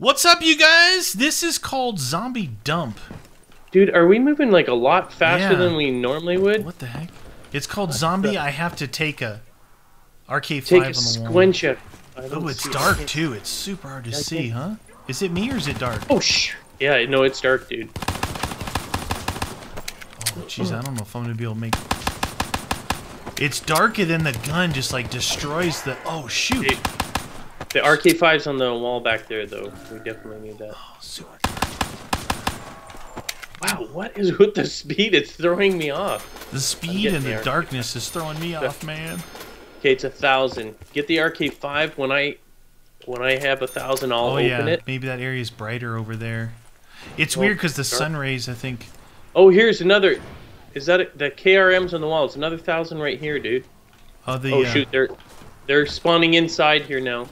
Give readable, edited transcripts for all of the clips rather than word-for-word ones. What's up, you guys? This is called Zombie Dump. Dude, are we moving like a lot faster than we normally would? What the heck? It's called Zombie. I have to take a RK5 on the squincher. Oh, it's dark too. It's super hard to see, huh? Is it me or is it dark? Oh shit! Yeah, no, it's dark, dude. Oh jeez, I don't know if I'm gonna be able to make. It's darker than the gun. Just like destroys the. Oh shoot! Dude, the RK5's on the wall back there, though. We definitely need that. Oh, super. Wow, what is with the speed? It's throwing me off. The speed and the darkness is throwing me off, man. Okay, it's 1,000. Get the RK5 when I have 1,000. I'll open it. Maybe that area is brighter over there. It's weird because the sun rays, I think. Oh, here's another. Is that the KRM's on the wall? It's another 1,000 right here, dude. Oh shoot, they're spawning inside here now.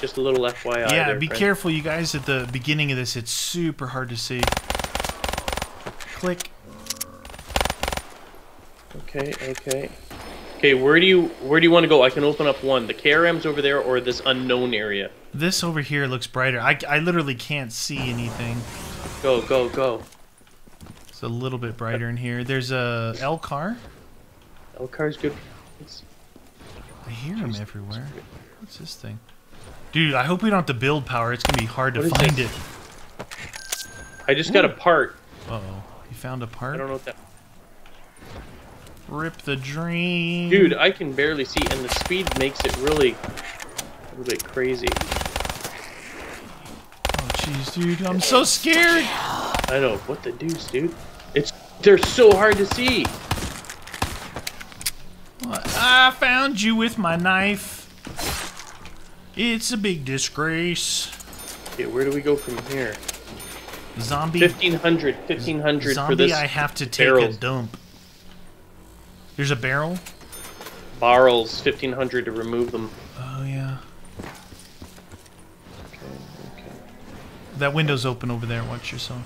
Just a little FYI. Yeah, be careful, you guys. At the beginning of this, it's super hard to see. Click. Okay. Where do you want to go? I can open up one. The KRM's over there, or this unknown area. This over here looks brighter. I literally can't see anything. Go. It's a little bit brighter in here. There's a L-car. L-car's good. I hear them everywhere. What's this thing? Dude, I hope we don't have to build power. It's going to be hard to find it. I just got a part. Uh-oh. You found a part? I don't know what that... Rip the dream. Dude, I can barely see, and the speed makes it really... a little bit crazy. Oh, jeez, dude. I'm so scared. I know. What the deuce, dude? They're so hard to see. I found you with my knife. It's a big disgrace. Okay, where do we go from here? Zombie. 1,500 for this. Zombie, I have to take a dump. There's a barrel? Barrels, 1,500 to remove them. Oh, yeah. Okay. That window's open over there. Watch yourself.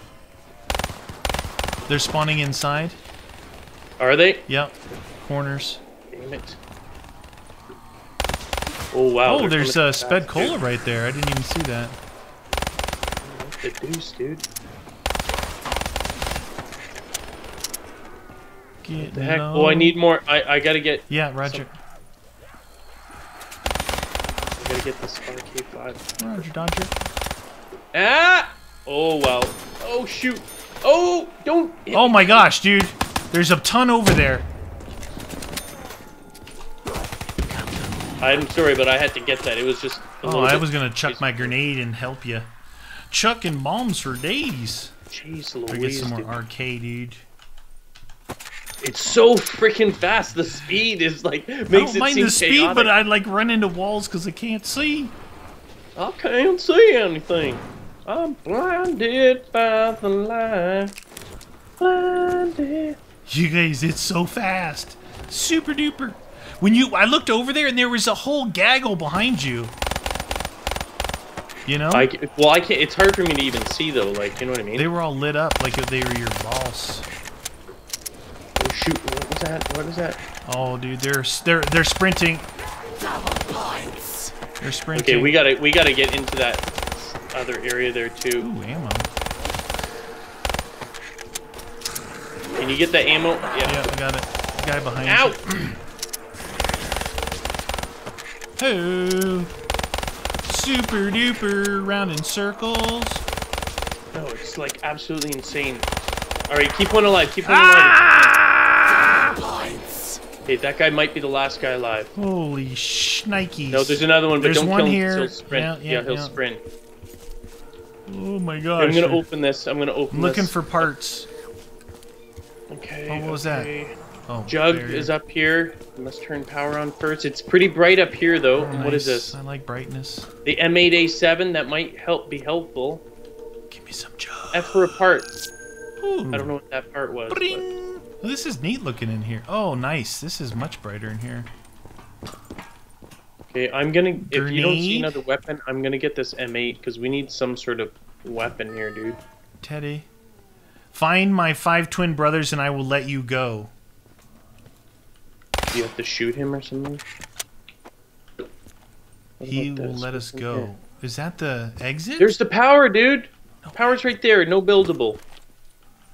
They're spawning inside. Are they? Yep. Corners. Damn it. Oh, wow. Oh, there's a sped cola right there. I didn't even see that. What the deuce, dude? What the heck? Oh, I need more. I gotta get... Yeah, roger. I gotta get this RK5. Roger, dodger. Ah! Oh, wow. Oh, shoot. Oh, don't... Oh, my gosh, dude. There's a ton over there. I'm sorry, but I had to get that. It was just. Oh, I was gonna chuck my grenade and help you. Chucking bombs for days. Jeez Louise. I get some more RK, dude. It's so freaking fast. The speed is like makes it seem chaotic. I don't mind the speed, but I like run into walls because I can't see. I can't see anything. I'm blinded by the light. Blinded. You guys, it's so fast. Super duper. When I looked over there and there was a whole gaggle behind you. You know? I can't, it's hard for me to even see though, like, you know what I mean? They were all lit up like if they were your boss. Oh shoot, what was that? What was that? Oh dude, they're sprinting. They're sprinting. Okay, we gotta get into that other area there too. Ooh, ammo. Can you get that ammo? Yeah, I got it. The guy behind you. Ow! Oh, super duper round in circles. No, it's like absolutely insane. All right, keep one alive. Keep one alive. Hey, that guy might be the last guy alive. Holy shnikes! No, there's another one. But there's one here. He'll sprint. Yeah, he'll sprint. Oh my gosh! I'm gonna open this. I'm looking for parts. Okay. Oh, what was that? Oh, Jug is up here. I must turn power on first. It's pretty bright up here, though. Nice. What is this? I like brightness. The M8A7 that might be helpful. Give me some Jug. F for a part. Ooh. I don't know what that part was. Well, this is neat looking in here. Oh, nice. This is much brighter in here. Okay, I'm gonna. Grenade? If you don't see another weapon, I'm gonna get this M8 because we need some sort of weapon here, dude. Teddy, find my 5 twin brothers and I will let you go. You have to shoot him or something? He will let us go. Is that the exit? There's the power, dude. No. Power's right there. No buildable.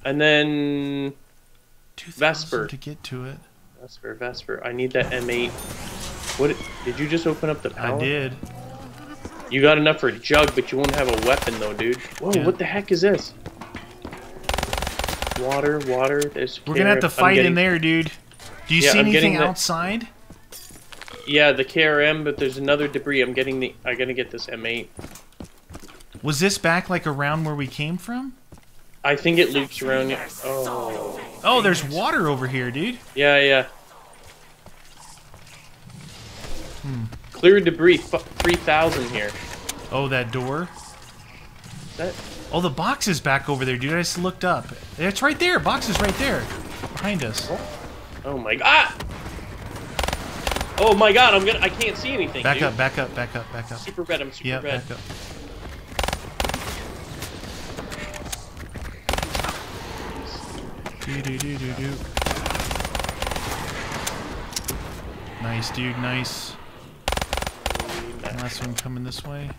And then Vesper to get to it. Vesper, Vesper. I need that M8. What did you just open up the power? I did. You got enough for a jug, but you won't have a weapon though, dude. Whoa! Yeah. What the heck is this? Water, water. There's. We're gonna have to fight in there, dude. Do you see anything outside? Yeah, the KRM, but there's another debris. I'm getting the. I'm gonna get this M8. Was this back like around where we came from? I think it loops around. Oh. Oh, there's water over here, dude. Yeah, yeah. Hmm. Clear debris. 3,000 here. Oh, that door. That. Oh, the box is back over there, dude. I just looked up. It's right there. Box is right there, behind us. Oh my god. Oh my god. I'm gonna. I can't see anything. Back up. Back up. Back up. Back up. Super red. I'm super red. Back up. Do. Nice, dude. Nice. Last one coming this way.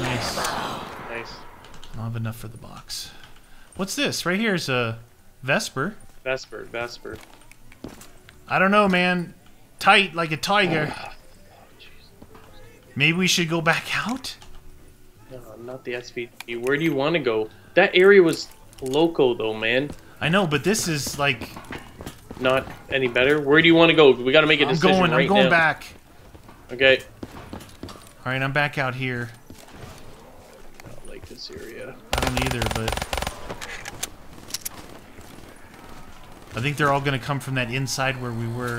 Nice. Nice. I don't have enough for the box. What's this? Right here is a Vesper. Vesper, Vesper. I don't know, man. Tight like a tiger. Maybe we should go back out? No, not the SVG. Where do you want to go? That area was loco, though, man. I know, but this is like... Not any better. Where do you want to go? We got to make a decision right now. I'm going back. Okay. All right, I'm back out here. I don't like this area. I don't either, but... I think they're all going to come from that inside where we were.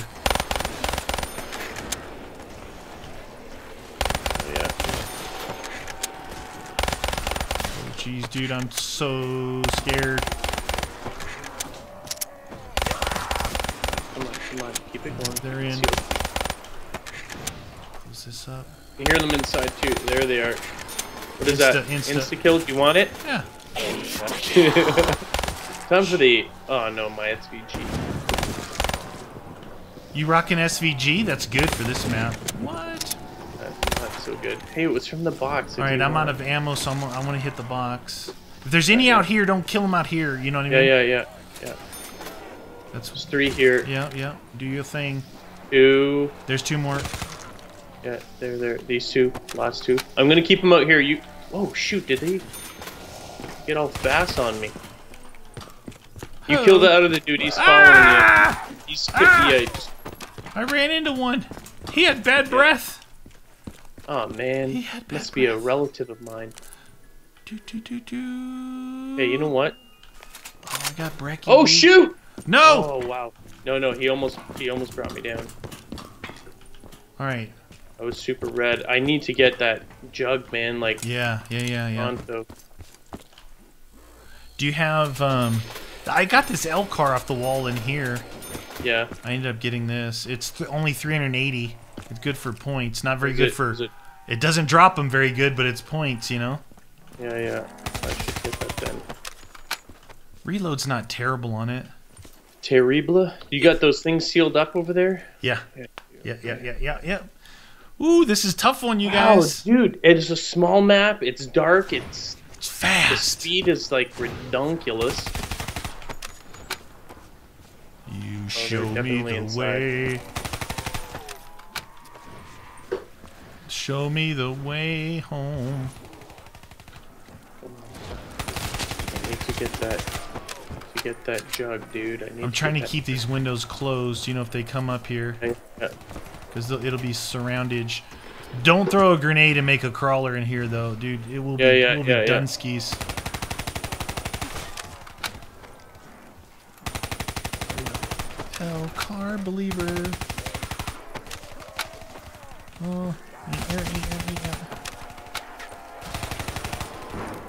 Yeah. Oh, jeez, dude, I'm so scared. Come on, keep it going. They're in. Close this up. You hear them inside too. There they are. What is that? Insta-kill? Do you want it? Yeah. Time for the... Oh no, my SVG. You rockin' SVG? That's good for this map. What? That's not so good. Hey, it was from the box. Alright, I'm out of ammo, so I want to hit the box. If there's any out here, don't kill them out here. You know what I mean? Yeah. There's 3 here. Yeah. Do your thing. 2. There's 2 more. Yeah, there. These 2. Last 2. I'm gonna keep them out here. You. Oh shoot! Did they get all fast on me? You killed out of the dude. He's following you. He's skippy. I ran into one. He had bad breath. Oh man. He had bad breath. Must be a relative of mine. Hey, you know what? Oh, I got brekkie. Oh shoot! No! Oh wow! No, he almost brought me down. All right. I was super red. I need to get that jug, man. Like yeah. Onto. Do you have I got this L-car off the wall in here. Yeah. I ended up getting this. It's only 380. It's good for points. Not very good for. It doesn't drop them very good, but it's points, you know. Yeah. I should get that done. Reload's not terrible on it. Terrible. You got those things sealed up over there? Yeah. Ooh, this is tough one, you guys. Wow, dude, it's a small map. It's dark. It's fast. The speed is like redonkulous. You show me the way. Show me the way home. I need to get that. Get that jug, dude. I'm trying to keep these windows closed, you know, if they come up here. Because it'll be surrounded. Don't throw a grenade and make a crawler in here, though, dude. It will be Dunskies. L-car believer. Oh.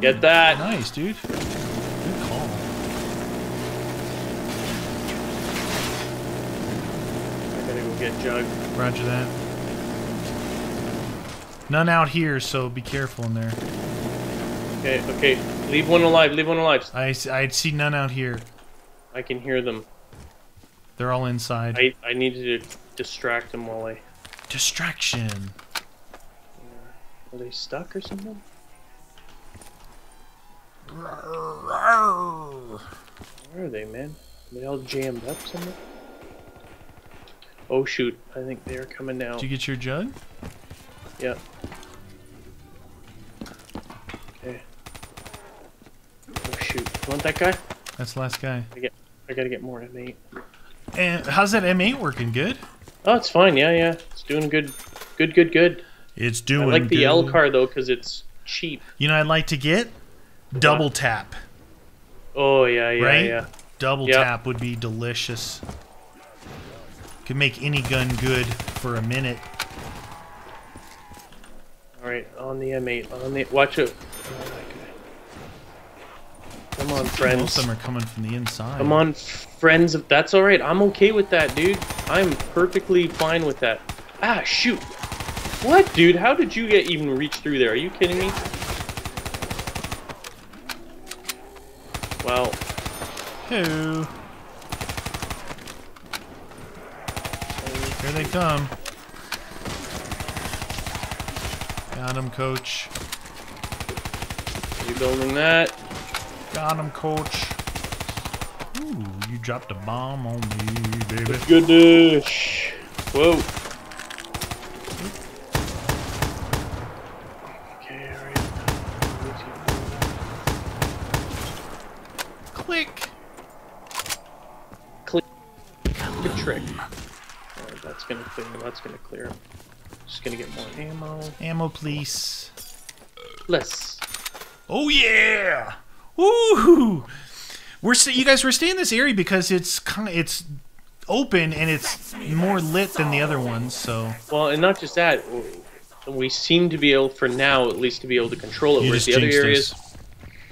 Get that. Nice, dude. Get jug. Roger that. None out here, so be careful in there. Okay. Leave one alive. I see none out here. I can hear them. They're all inside. I needed to distract them while I Distraction. Are they stuck or something? Where are they, man? Are they all jammed up somewhere? Oh shoot, I think they're coming down. Did you get your jug? Yep. Okay. Oh shoot. You want that guy? That's the last guy. I gotta get more M8. And how's that M8 working? Good? Oh, it's fine, yeah. It's doing good. Good. It's doing good. I like the L-car though, because it's cheap. You know, I'd like to get double tap. Oh, yeah. Right? Yeah. Double tap would be delicious. Could make any gun good for a minute. Alright, on the M8. Watch out. Come on, friends. Most of them are coming from the inside. Come on, friends. That's alright. I'm okay with that, dude. I'm perfectly fine with that. Ah, shoot. What, dude? How did you even reach through there? Are you kidding me? Wow. Hello. Here they come. Got him, coach. You building that? Got him, coach. Ooh, you dropped a bomb on me, baby. Good dish. Whoa. Okay, all right. Click. Good trick. Alright, that's gonna clear. That's gonna clear. Just gonna get more ammo. Ammo, please. Less. Oh yeah. Woohoo! You guys were staying in this area because it's open and it's more lit than the other ones. So well, and not just that, we seem to be able, for now at least, to be able to control it. Whereas the other areas,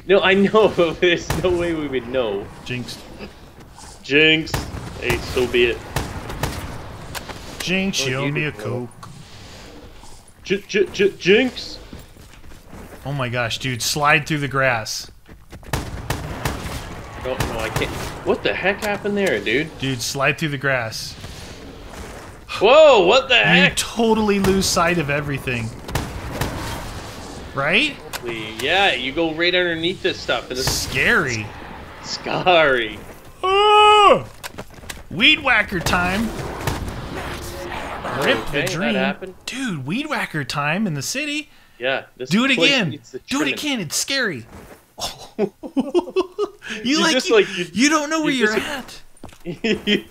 no, I know, but there's no way we would know. Jinxed. Jinx. Hey, so be it. Jinx, you owe me a coke. Jinx. Oh my gosh, dude! Slide through the grass. Oh, no, I can't. What the heck happened there, dude? Dude, slide through the grass. Whoa, what the heck? You totally lose sight of everything. Right? Yeah, you go right underneath this stuff. And it's scary. Scary. Oh! Weed whacker time. Rip the dream. That happened. Dude, weed whacker time in the city. Yeah. Do it again. Do it again. It's scary. you don't know where you're at. You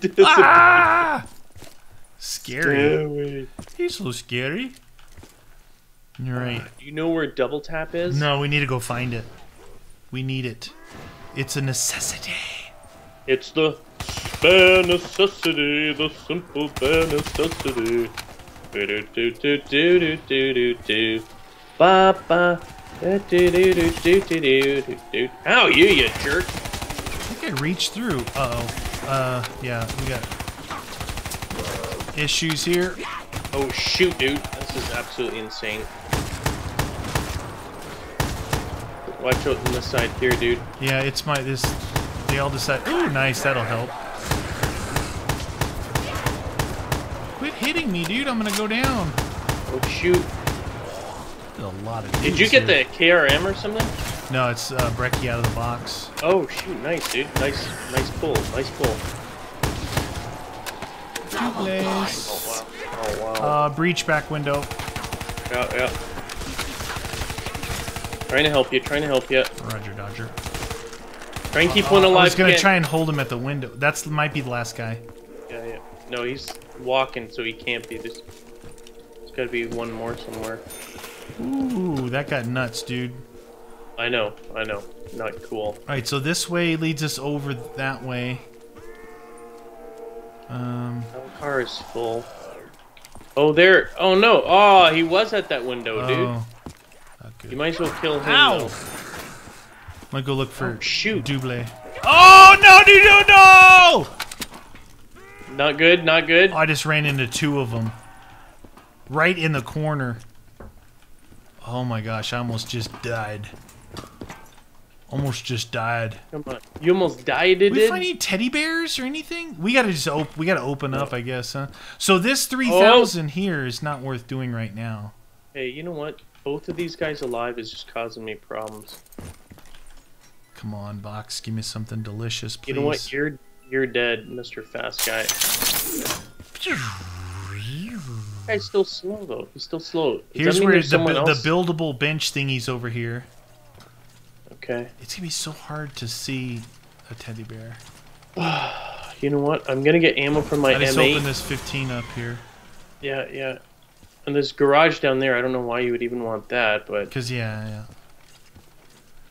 scary. He's so scary. You're right. Do you know where double tap is? No, we need to go find it. We need it. It's a necessity. It's the bare necessity, the simple bare necessity. Ba ba. Ow, you jerk! I think I reached through. Uh-oh. Yeah, we got issues here. Oh, shoot, dude. This is absolutely insane. Watch out on this side here, dude. Yeah, it's my... this. They all decide... Ooh, nice, that'll help. Quit hitting me, dude. I'm gonna go down. Oh, shoot. A lot of Did you get the KRM or something? No, it's Brecky out of the box. Oh shoot, nice dude. Nice pull. Nice. Oh wow. Breach back window. Yeah. Trying to help you. Roger, Dodger. Try and keep one alive. I was gonna try and hold him at the window. That might be the last guy. Yeah. No, he's walking, so he can't be. There's gotta be one more somewhere. Ooh, that got nuts, dude. I know. Not cool. Alright, so this way leads us over that way. That car is full. Oh, there. Oh, no. Oh, he was at that window, dude. Not good. You might as well kill him. Ow! I'm gonna go look for Double. Oh, no, dude, no! Not good. Oh, I just ran into two of them. Right in the corner. Oh my gosh, I almost just died. Almost just died. Come on. You almost died. Did we find any teddy bears or anything? We gotta just open. We gotta open up, I guess, huh? So this 3,000 here is not worth doing right now. Hey, you know what? Both of these guys alive is just causing me problems. Come on, Box. Give me something delicious, please. You know what? You're dead, Mr. Fast Guy. That guy's still slow though. He's still slow. Here's where the buildable bench thingy's over here. Okay. It's gonna be so hard to see a teddy bear. You know what? I'm gonna get ammo from my M8. I just opened this 15 up here. Yeah, yeah. And this garage down there, I don't know why you would even want that, but... Because, yeah, yeah.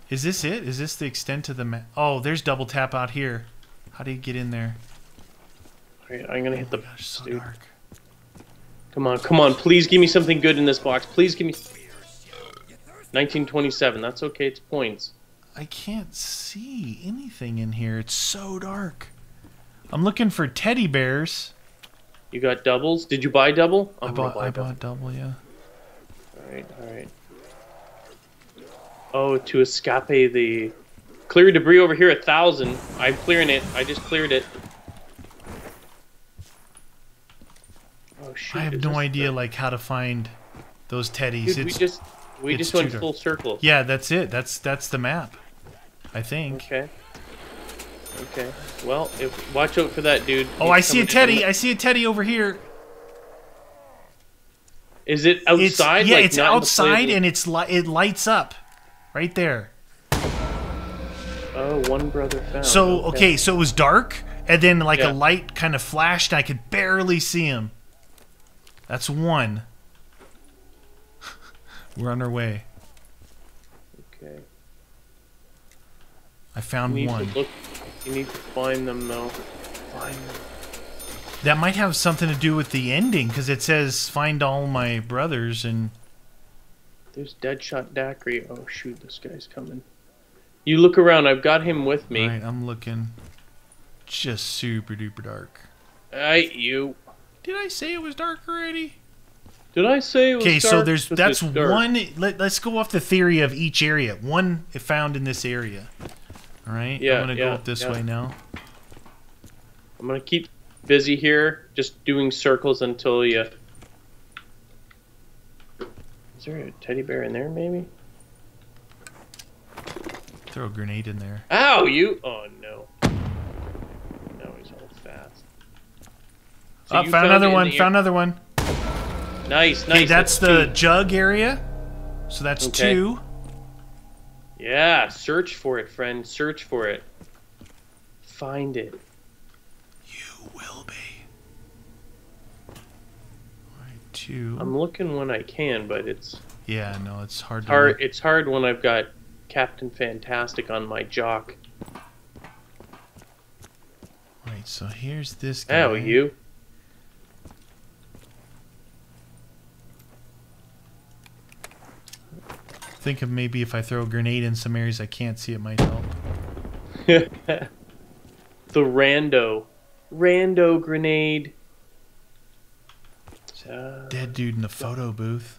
Is this it? Is this the extent of the map? Oh, there's double tap out here. How do you get in there? Alright, I'm gonna hit the... Gosh, so dark. Come on, come on. Please give me something good in this box. Please give me... 1927. That's okay. It's points. I can't see anything in here. It's so dark. I'm looking for teddy bears. You got doubles? Did you buy double? I bought double, yeah. Alright, alright. Oh, to escape the... Clear debris over here, 1,000. I'm clearing it. I just cleared it. Oh, shoot. I have no idea, like, how to find those teddies. Dude, it's, we just went full circle. Yeah, that's it. That's the map, I think. Okay. Okay. Well, watch out for that dude. Oh, I see a teddy. I see a teddy over here. Is it outside? It's, yeah, like, it's outside, and it lights up right there. Oh, one brother found. So, okay, so it was dark, and then, like, a light kind of flashed, and I could barely see him. That's one. We're on our way. Okay. I found one. You need to find them, though. Find them. That might have something to do with the ending, because it says, find all my brothers, and... There's Deadshot Daiquiri. Oh, shoot, this guy's coming. You look around. I've got him with me. Alright, I'm looking. Just super-duper dark. Alright, you. Did I say it was dark already? Did I say it was dark? Okay, so there's... That's one... Let's go off the theory of each area. One found in this area. All right, yeah, I'm going to go up this way now. I'm going to keep busy here, just doing circles until you... Is there a teddy bear in there, maybe? Throw a grenade in there. Ow, you... Oh, no. No, he's all fast. So found another one, found another one. Nice, nice. Okay, that's the jug area. So that's two. Yeah, search for it, friend. Search for it. Find it. You will be. Alright, two. I'm looking when I can, but it's... Yeah, no, it's hard to... Hard, it's hard when I've got Captain Fantastic on my jock. Alright, so here's this guy. Ow, you. Think of maybe if I throw a grenade in some areas I can't see, it might help. The rando grenade. Dead dude in the photo booth.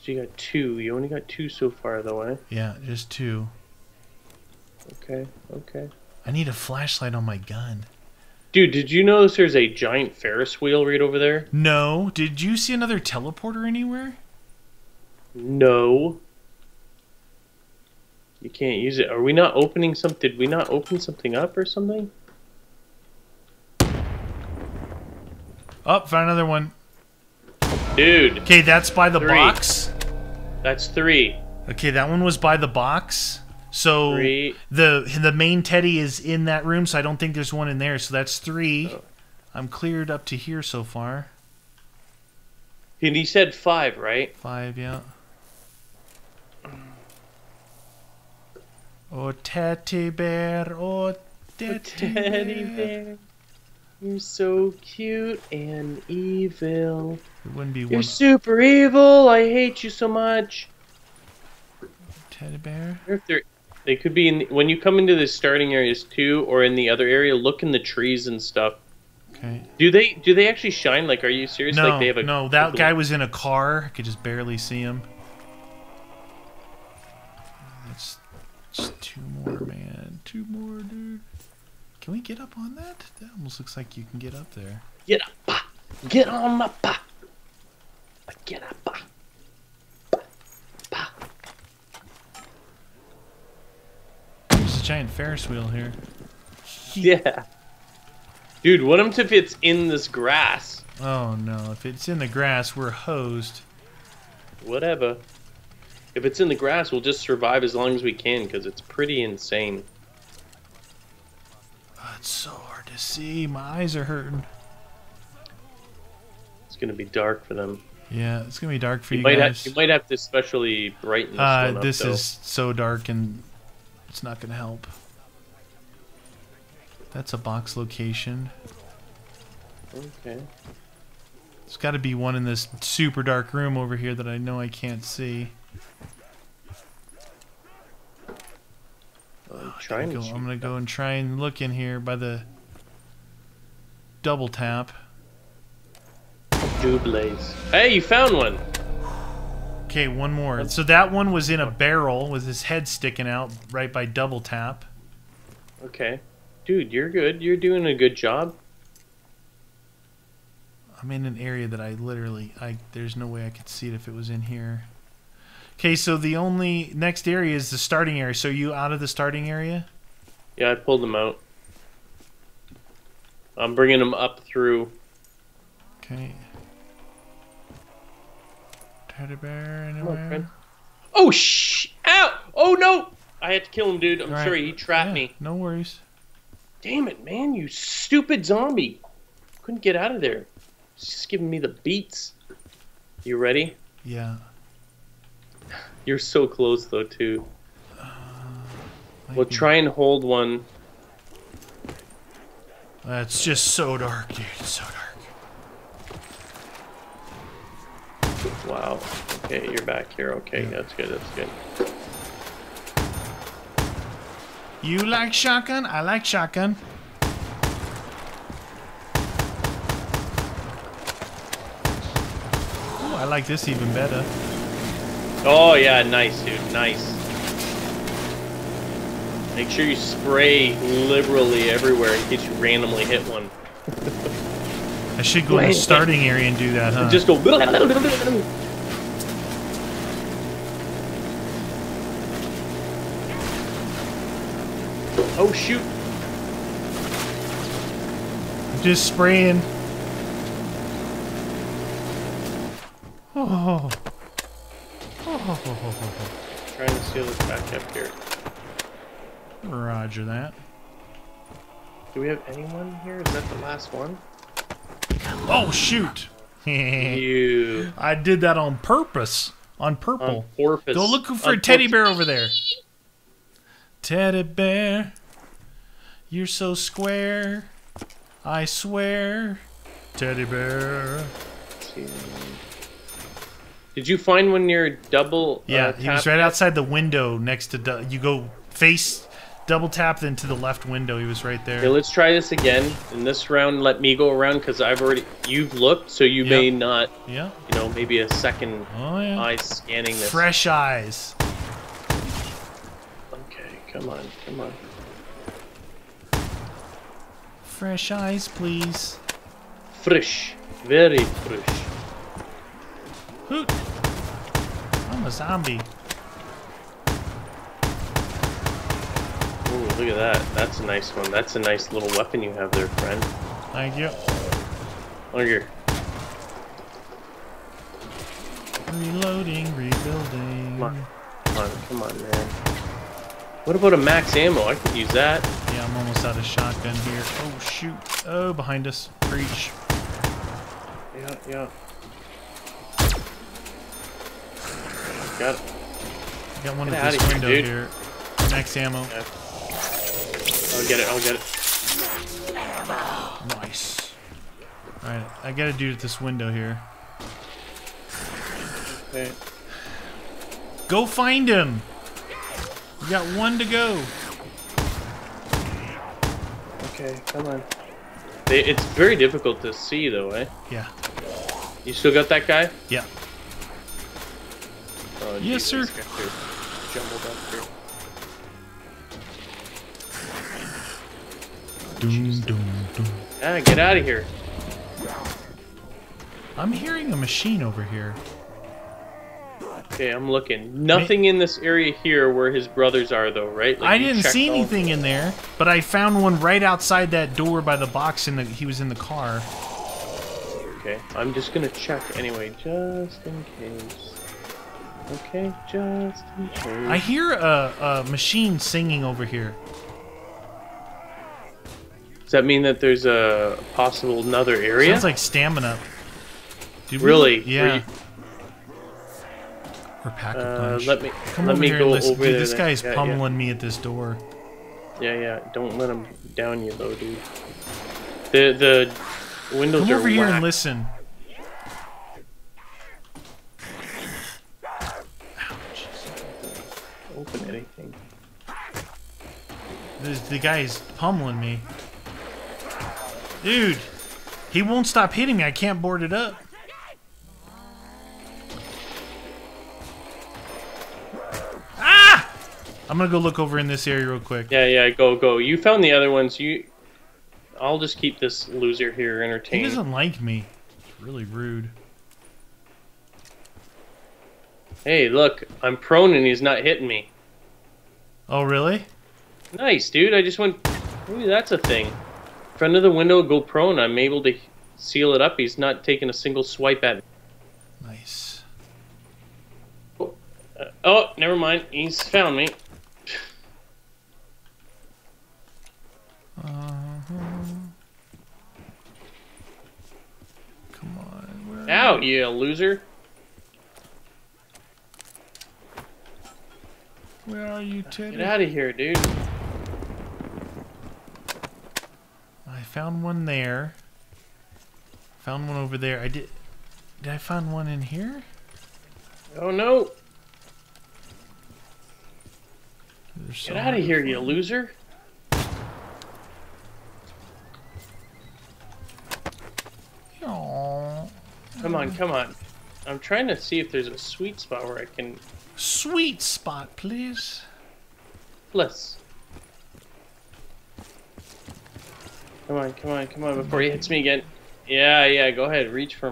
So you got two. You only got two so far, though, eh? Yeah, just two. Okay, okay. I need a flashlight on my gun. Dude, did you notice there's a giant Ferris wheel right over there? No. Did you see another teleporter anywhere? No. You can't use it. Are we not opening some? Did we not open something up or something? Oh, found another one. Dude. Okay, that's by the box. That's three. Okay, that one was by the box. So the main teddy is in that room, so I don't think there's one in there. So that's three. Oh. I'm cleared up to here so far. And he said five, right? Five, yeah. Oh, teddy bear, oh, teddy bear. You're so cute and evil. It wouldn't be one. You're super evil. I hate you so much. Teddy bear. If they could be in the, when you come into the starting areas too, or in the other area. Look in the trees and stuff. Okay. Do they actually shine? Like, are you serious? No, like they have a, no. That guy was in a car. I could just barely see him. Just two more, man. Two more, dude. Can we get up on that? That almost looks like you can get up there. Get up. Get on up. Get up. There's a giant Ferris wheel here. Yeah. Dude, what if it's in this grass? Oh, no. If it's in the grass, we're hosed. Whatever. If it's in the grass, we'll just survive as long as we can, because it's pretty insane. Oh, it's so hard to see. My eyes are hurting. It's going to be dark for them. Yeah, it's going to be dark for you guys. You might have to especially brighten this one up, This is so dark, and it's not going to help. That's a box location. Okay. There's got to be one in this super dark room over here that I know I can't see. I'm gonna go and try and look in here by the double tap. Dublaze. Hey, you found one. Okay, one more. So that one was in a barrel with his head sticking out right by double tap. Okay. Dude, you're good. You're doing a good job. I'm in an area that I literally, there's no way I could see it if it was in here. Okay, so the only next area is the starting area. So are you out of the starting area? Yeah, I pulled them out. I'm bringing them up through. Okay. Teddy bear anywhere? Oh, shh! Ow! Oh, no! I had to kill him, dude. I'm sorry, he trapped me. No worries. Damn it, man, you stupid zombie. Couldn't get out of there. It's just giving me the beats. You ready? Yeah. You're so close, though, too. We'll try and hold one. That's just so dark, dude. It's so dark. Wow. Okay, you're back here. Okay, yeah. That's good. That's good. You like shotgun, I like shotgun. Ooh, I like this even better. Oh yeah, nice dude, nice. Make sure you spray liberally everywhere in case you randomly hit one. I should go in the starting area and do that, huh? And just go... Oh shoot! I'm just spraying. Oh. Trying to seal this back up here. Roger that. Do we have anyone here? Is that the last one? Oh shoot! You. I did that on purpose. On purple. On purpose. Go look for a teddy bear over there. Teddy bear. You're so square, I swear, teddy bear. Did you find one near double? Yeah, he was right outside the window next to. You go face double tap, then to the left window. He was right there. Okay, let's try this again. In this round, let me go around because I've already. You've looked, so you may not. Yeah. You know, maybe a second eye scanning this. Fresh eyes. Okay, come on, come on. Fresh eyes, please. Fresh. Very fresh. Hoot. I'm a zombie. Ooh, look at that. That's a nice one. That's a nice little weapon you have there, friend. Thank you. Look here. Reloading, rebuilding. Come on. Come on, come on, man. What about a max ammo? I could use that. Yeah, I'm almost out of shotgun here. Oh, shoot. Oh, behind us. Breach. Yeah, yeah. Got it. Got one at this window here. Max ammo. Yeah. I'll get it. I'll get it. Nice. Alright, I gotta do it at this window here. Okay. Go find him! You got one to go. Okay, come on. It's very difficult to see, though, eh? Yeah. You still got that guy? Yeah. Oh, yes, sir. Jumbled up here. Doom. Get out of here. I'm hearing a machine over here. Okay, I'm looking. Nothing in this area here where his brothers are, though, right? Like, I didn't see anything in there, but I found one right outside that door by the box. He was in the car. Okay, I'm just gonna check anyway, just in case. Okay, just in case. I hear a machine singing over here. Does that mean that there's a possible another area? Sounds like stamina. Really? Yeah. Or pack a punch. Let me go over there. Dude, this guy's pummeling me at this door. Yeah. Don't let him down you though, dude. The windows are whacked. Come over here and listen. Ouch. Open anything. The guy is pummeling me. Dude, he won't stop hitting me. I can't board it up. I'm gonna go look over in this area real quick. Yeah, go. You found the other ones. I'll just keep this loser here entertained. He doesn't like me. It's really rude. Hey, look, I'm prone and he's not hitting me. Oh, really? Nice, dude. I just went. Ooh, that's a thing. In front of the window, go prone. I'm able to seal it up. He's not taking a single swipe at me. Nice. Oh, never mind. He's found me. Come on, where are you? You loser. Where are you, Teddy? Get out of here, dude. I found one there. Found one over there. Did I find one in here? Oh no! Get out of here, you loser. Come on. I'm trying to see if there's a sweet spot where I can... Sweet spot, please. Bless. Come on, before he hits me again. Yeah, go ahead. Reach for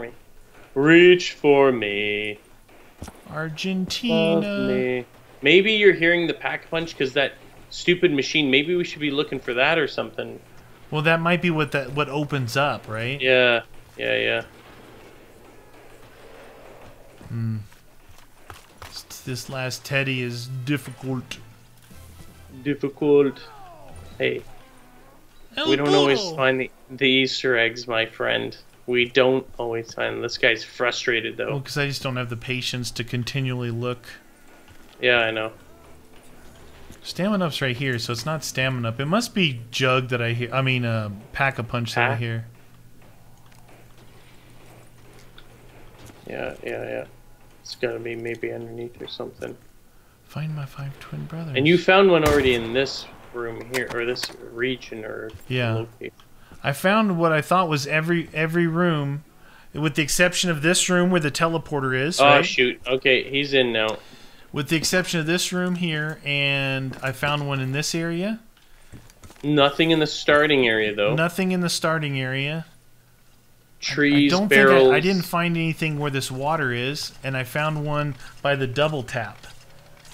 me. Argentina. Love me. Maybe you're hearing the pack-a-punch because that stupid machine, maybe we should be looking for that or something. Well, that might be what opens up, right? Yeah. This last Teddy is difficult. Hey. We don't always find the Easter eggs, my friend. We don't always find them. This guy's frustrated, though. Well, because I just don't have the patience to continually look. Yeah, I know. Stamina Up's right here, so it's not Stamina Up. It must be Jug that I hear. I mean, Pack-a-Punch that I hear. Yeah. It's gotta be maybe underneath or something. Find my 5 twin brothers. And you found one already in this room here, or this region, or location. I found what I thought was every room, with the exception of this room where the teleporter is. Oh, right? Shoot! Okay, he's in now. With the exception of this room here, and I found one in this area. Nothing in the starting area, though. Nothing in the starting area. Trees, barrels. I didn't find anything where this water is, and I found one by the double tap.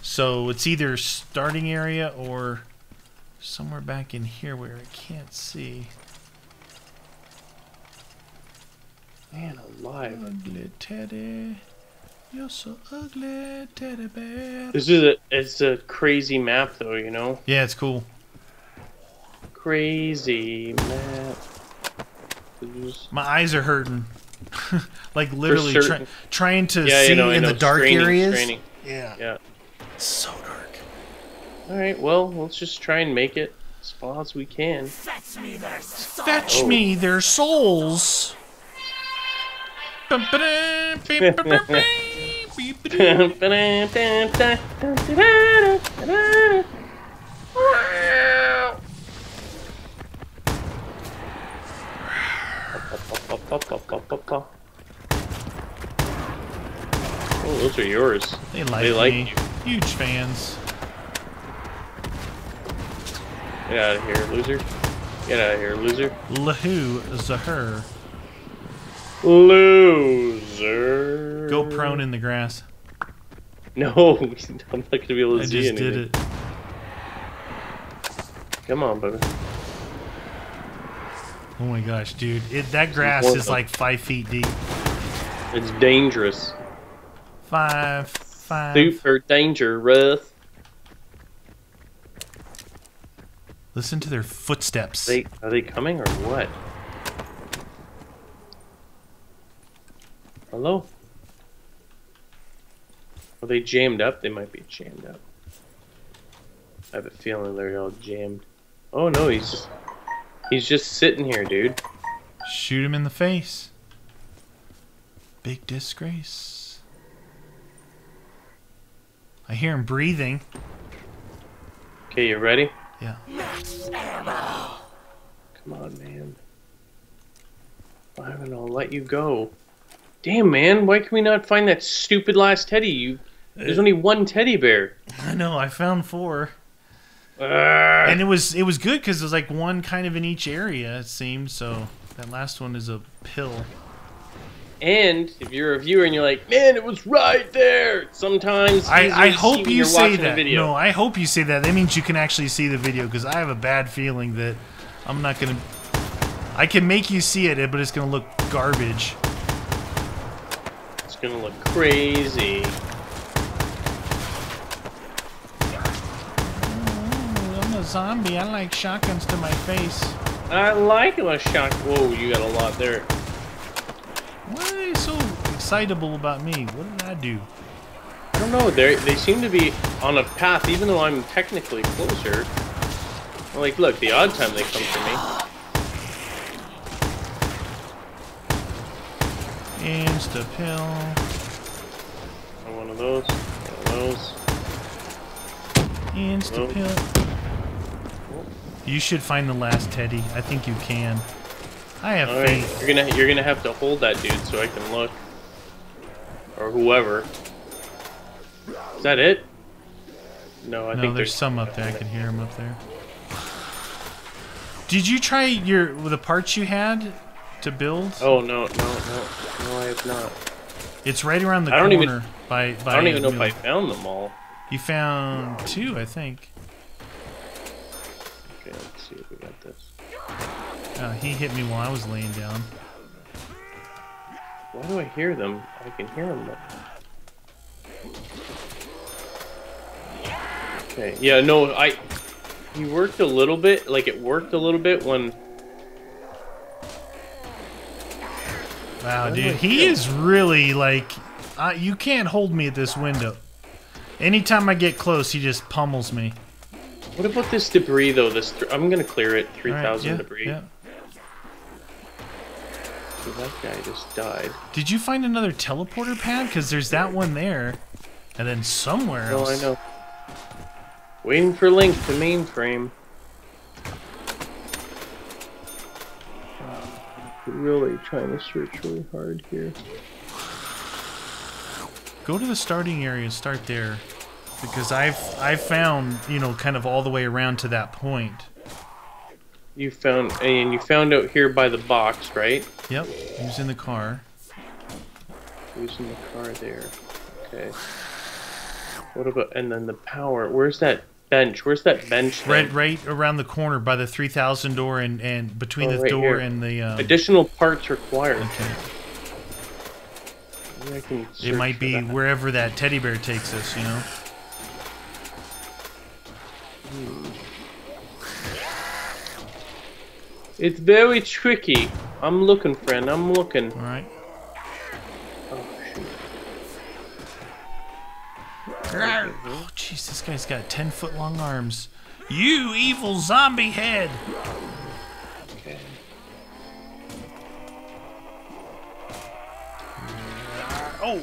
So it's either starting area or somewhere back in here where I can't see. Man alive. Ugly Teddy. You're so ugly, teddy bear. This is it's a crazy map, though, you know? Yeah, it's cool. Crazy map. My eyes are hurting. Like, literally trying to see in the dark areas. Straining. Yeah. It's so dark. Alright, well, let's just try and make it as far as we can. Fetch me their souls! Oh, those are yours. They like me. You. Huge fans. Get out of here, loser. Get out of here, loser. Loser. Go prone in the grass. No, I'm not going to be able to see anything. I just did it. Come on, baby. Oh my gosh, dude. That grass is like 5 feet deep. It's dangerous. Super dangerous. Listen to their footsteps. Are they coming or what? Hello? Are they jammed up? They might be jammed up. I have a feeling they're all jammed. Oh no, he's just sitting here, dude. Shoot him in the face. Big disgrace. I hear him breathing. Okay, you ready? Yeah. Come on, man. Why would I let you go? Damn, man, why can we not find that stupid last teddy? There's only one teddy bear. I know, I found 4. And it was good because there's like one kind of in each area, it seemed. So that last one is a pill. And if you're a viewer and you're like, man, it was right there. Sometimes I hope you say that. No, I hope you say that. That means you can actually see the video, because I have a bad feeling that I'm not gonna. I can make you see it, but it's gonna look garbage. It's gonna look crazy. Zombie, I like shotguns to my face. I like a shotgun. Whoa, you got a lot there. Why are they so excitable about me? What did I do? I don't know. They seem to be on a path, even though I'm technically closer. Like, look, the odd time they come for me. Insta pill. One of those. One of those. Insta pill. You should find the last teddy. I think you can. I have faith. Right. You're gonna have to hold that dude so I can look, or whoever. Is that it? No, I think there's some up there. I can hear them up there. Did you try the parts you had to build? Oh no, I have not. It's right around the corner. I don't even know if I found them all. You found 2, I think. Okay, let's see if we got this. He hit me while I was laying down. Why do I hear them? I can hear them. Okay, yeah, no, he worked a little bit, like it worked a little bit when... Wow, dude, he is really like... you can't hold me at this window. Anytime I get close, he just pummels me. What about this debris, though? I'm gonna clear it. 3,000 debris. Yeah. So that guy just died. Did you find another teleporter pad? Because there's that one there, and then somewhere else. No, I know. Waiting for Link to mainframe. Really trying to search really hard here. Go to the starting area. Start there. Because I've found, you know, kind of all the way around to that point. You found out here by the box, right? Yep. He was in the car. He was in the car there. Okay. What about, and then the power? Where's that bench? Where's that bench thing? Right around the corner by the 3,000 door and between the door and the additional parts required. Okay. Maybe I can search. It might be wherever that teddy bear takes us, you know. It's very tricky. I'm looking, friend. I'm looking. All right. Oh, shoot. Oh, jeez. This guy's got 10-foot-long arms. You evil zombie head. Okay. Oh.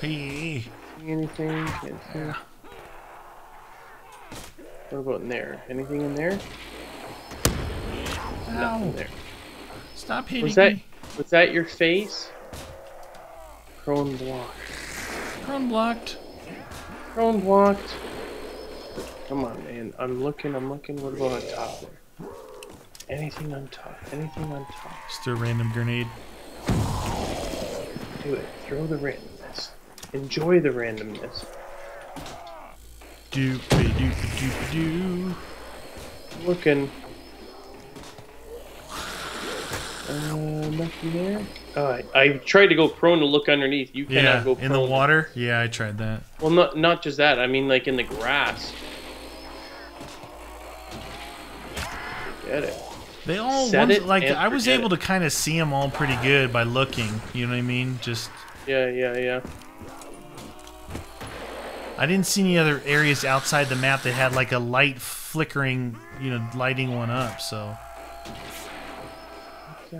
Hey. Anything? Can't see. What about in there? Anything in there? Ow. Nothing there. Stop hitting me. Was that your face? Prone blocked. Prone blocked. Prone blocked. Come on, man. I'm looking. What about on top there? Anything on top. Anything on top. Just a random grenade. Do it. Throw the randomness. Enjoy the randomness. Doop doop doop doo. Looking. Nothing there. I tried to go prone to look underneath. You cannot go prone. In the water? Yeah, I tried that. Well, not just that. I mean, like in the grass. Get it. They all wanted, like I was able to kind of see them all pretty good by looking. You know what I mean? Just yeah. I didn't see any other areas outside the map that had like a light flickering, you know, lighting one up. So. What's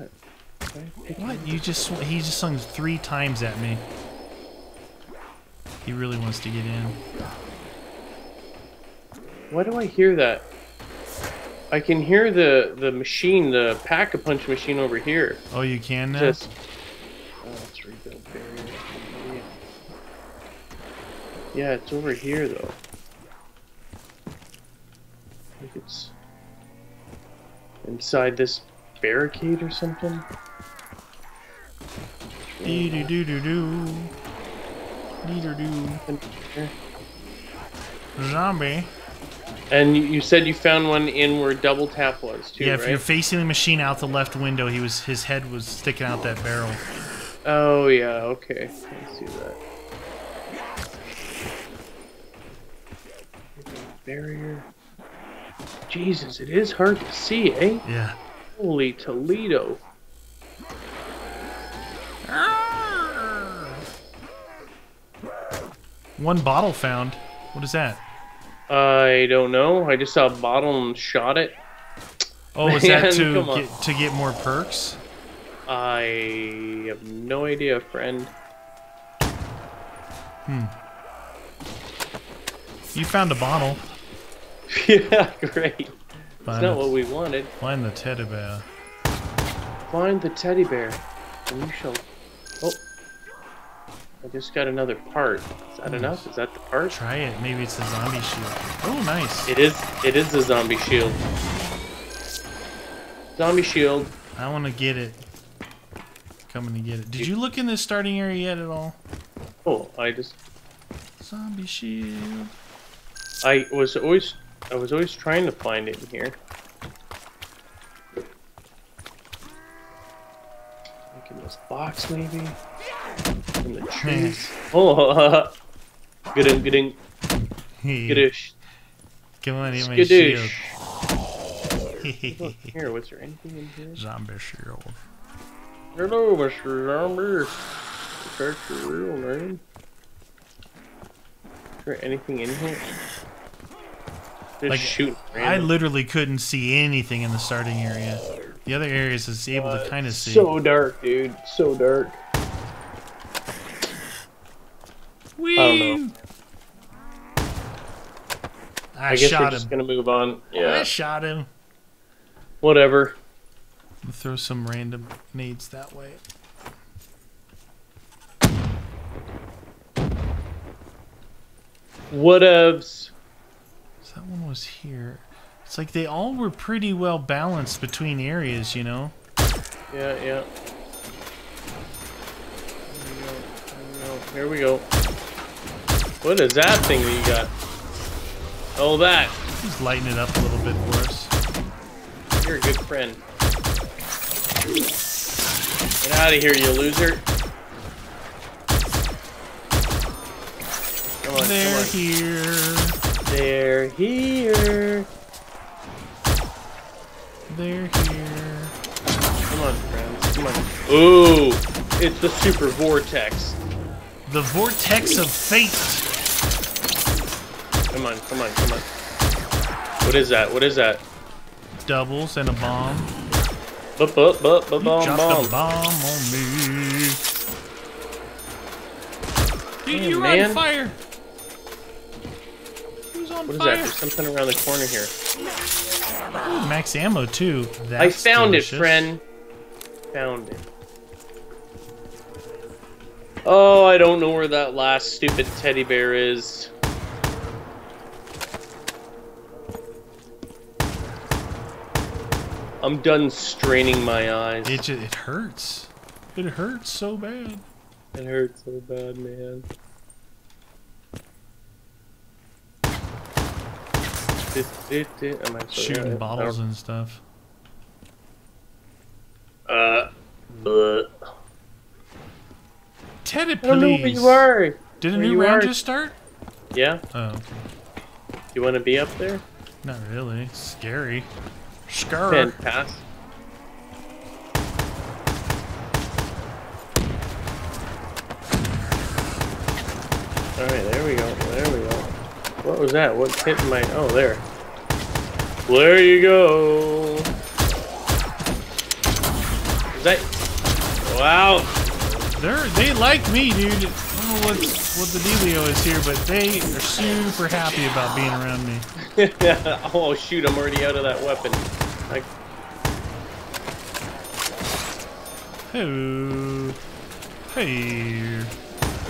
that? What? You just he just swung 3 times at me. He really wants to get in. Why do I hear that? I can hear the machine, the pack-a-punch machine over here. Oh, you can now? Just, oh, let's rebuild barrier. Yeah, it's over here though. I think it's inside this barricade or something. Zombie. And you said you found one in where double tap was too, right? Yeah, if you're facing the machine out the left window, his head was sticking out that barrel. Oh yeah, okay. I see that. Barrier. Jesus, it is hard to see, eh? Yeah. Holy Toledo. One bottle found. What is that? I don't know. I just saw a bottle and shot it. Oh, is that to get more perks? I have no idea, friend. You found a bottle. Yeah, great. It's not what we wanted. Find the teddy bear. Find the teddy bear. And you shall... Oh. I just got another part. Is that enough? Is that the part? Try it. Maybe it's the zombie shield. Oh, nice. It is the zombie shield. Zombie shield. I want to get it. Coming to get it. Did you look in this starting area yet at all? Oh, I just... Zombie shield. I was always trying to find it in here. Like in this box, maybe? In the trees? Oh! Good-ing. Skadoosh. Come on, in my shield. Here, was there anything in here? Zombie shield. Hello, Mr. Zombie. That's your real name. Is there anything in here? Like, I literally couldn't see anything in the starting area. The other areas is able to kind of see. So dark, dude. So dark. Whee! I don't know. I guess we're just gonna move on. Yeah. I shot him. Whatever. I'll throw some random nades that way. What ofs? That one was here. It's like they all were pretty well balanced between areas, you know? Yeah. Here we go. What is that thing that you got? Oh, that. Just lighten it up a little bit for us. You're a good friend. Get out of here, you loser. Come on, they're here. They're here. They're here. Come on, friends. Come on. Ooh, it's the super vortex. The vortex of fate. Come on. What is that? Doubles and a bomb. You dropped a bomb on me. Dude, you're on fire. What is that? There's something around the corner here. Ooh, max ammo too. That's I found delicious. It, friend. Found it. Oh, I don't know where that last stupid teddy bear is. I'm done straining my eyes. It hurts. It hurts so bad. It hurts so bad, man. 50, I'm shooting bottles and stuff. But Teddy, please. I don't know where you are. Did a new round just start? Yeah. Oh, okay. Do you want to be up there? Not really. It's scary. Scar. Pass. All right, there we go. There we go. What was that? What hit my? Oh, there. There you go. Is that? Wow. They like me, dude. I don't know what the dealio is here, but they are super happy about being around me. Oh shoot! I'm already out of that weapon. Hey.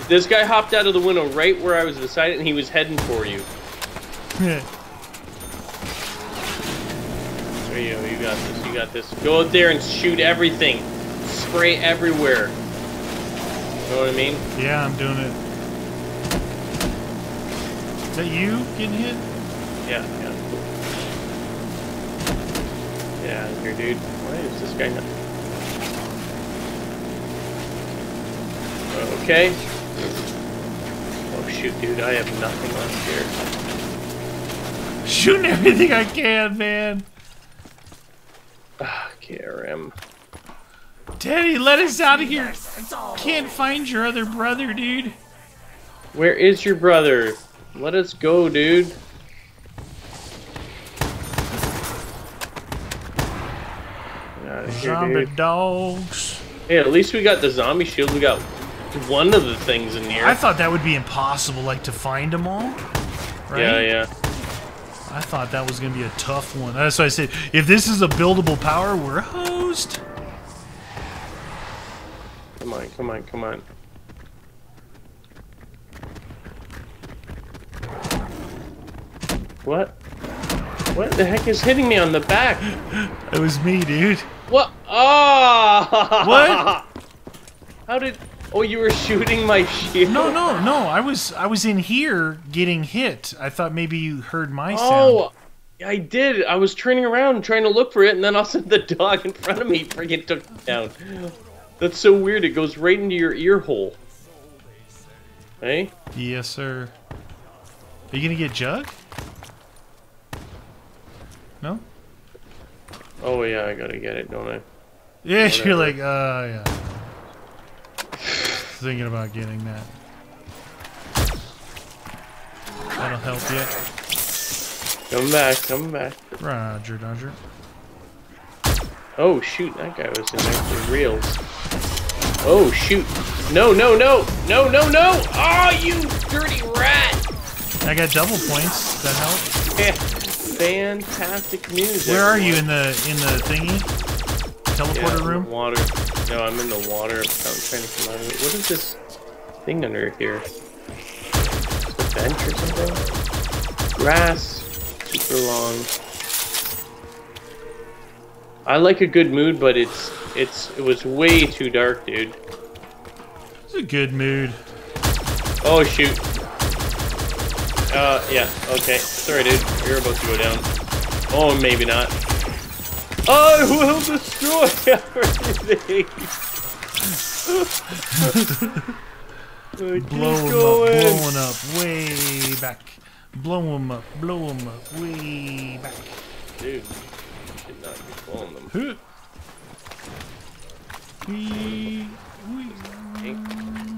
This guy hopped out of the window right where I was beside it, and he was heading for you. Yeah. There you go. You got this. You got this. Go out there and shoot everything. Spray everywhere. You know what I mean? Yeah, I'm doing it. Is that you getting hit? Yeah. Yeah, here, dude. Why is this guy not? Okay. Oh shoot, dude! I have nothing left here. Shooting everything I can, man. Ah, KRM. Teddy, let us out of here! Can't find your other brother, dude. Where is your brother? Let us go, dude. Zombie dogs. Hey, at least we got the zombie shield. We got one of the things in here. I thought that would be impossible, like to find them all. Right? Yeah, yeah. I thought that was gonna be a tough one. That's why I said, if this is a buildable power, we're hosed. Come on, come on, come on. What? What the heck is hitting me on the back? It was me, dude. What? Oh! What? How did? Oh, you were shooting my shield. No, no, no. I was in here getting hit. I thought maybe you heard my sound. Oh, I did. I was turning around trying to look for it, and then all of a sudden the dog in front of me freaking took me down. That's so weird. It goes right into your ear hole. Hey? Yes, sir. Are you gonna get Jug? No? Oh yeah, I gotta get it, don't I? Yeah, whatever. You're like, yeah. Thinking about getting that. That'll help you. Come back, come back. Roger, Dodger. Oh shoot, that guy was in there for reals. Oh shoot. No, no, no! No, no, no! Oh, you dirty rat! I got double points. Does that help? Yeah. Fantastic news. Where are you in the thingy? Teleporter room? In the water. No, I'm in the water. I'm trying to come out of it. What is this thing under here? Is it a bench or something? Grass. Super long. I like a good mood, but it was way too dark, dude. It's a good mood. Oh shoot. Yeah. Okay. Sorry, dude. You're about to go down. Oh, maybe not. I will destroy everything! Blow him up, way back. Blow him up, way back. Dude, I did not be blowing them.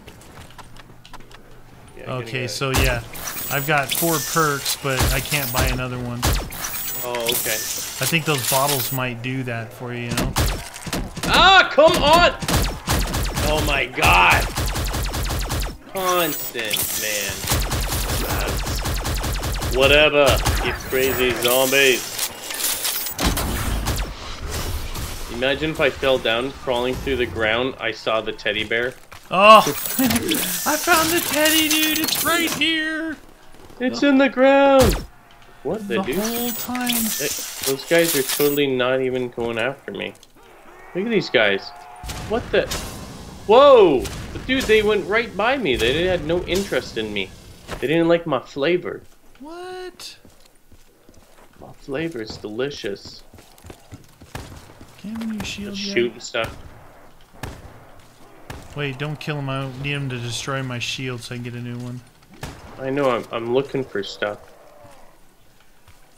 Yeah, okay, so yeah, I've got 4 perks, but I can't buy another one. Oh, okay. I think those bottles might do that for you, you know? Ah, come on! Oh my god! Constant, man. That's whatever, you crazy zombies. Imagine if I fell down, crawling through the ground, I saw the teddy bear. Oh! I found the teddy, dude! It's right here! It's in the ground! What the whole time. Those guys are totally not even going after me. Look at these guys. What the? Whoa! But dude, they went right by me. They had no interest in me. They didn't like my flavor. What? My flavor is delicious. Can you shield yet? Shooting stuff. Wait, don't kill him. I need him to destroy my shield so I can get a new one. I know. I'm looking for stuff.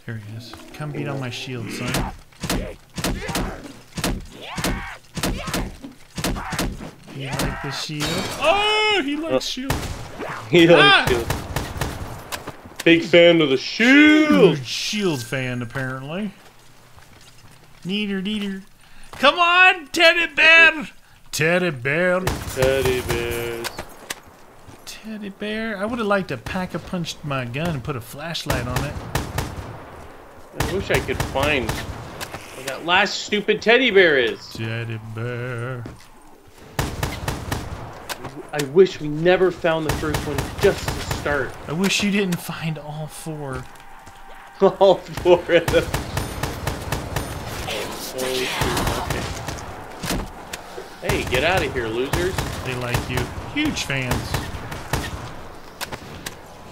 There he is. Come beat on my shield, son. You like the shield? Oh, he likes shield. He likes shield. Big fan of the shield. Shield fan, apparently. Neater, neater. Come on, teddy bear. Teddy bear. Teddy bears. Teddy bear. I would have liked to pack a punch my gun and put a flashlight on it. I wish I could find where that last stupid teddy bear is. Teddy bear. I wish we never found the first one just to start. I wish you didn't find all four. All four of them. Holy shit. Okay. Hey, get out of here, losers. They like you. Huge fans.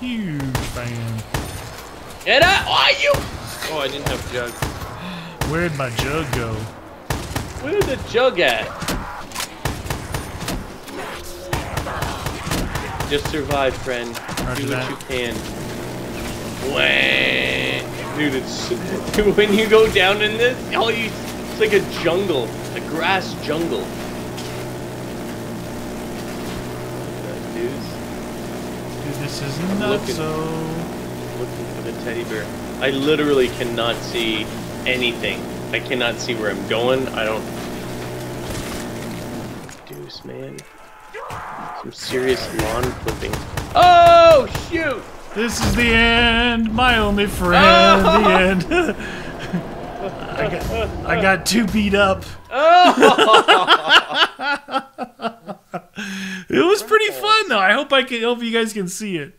Huge fan. Get out! Oh, you! Oh, I didn't have jug. Where'd my jug go? Where'd the jug at? Just survive, friend. Roger do what that. You can. Wah! Dude, it's when you go down in this, all you—it's like a jungle, a grass jungle. Dude, this is nuts. So looking for the teddy bear. I literally cannot see anything. I cannot see where I'm going. I don't. Deuce, man. Some serious lawn clipping. Oh, shoot! This is the end, my only friend, the end. I got too beat up. Oh. It was pretty fun, though. I hope you guys can see it.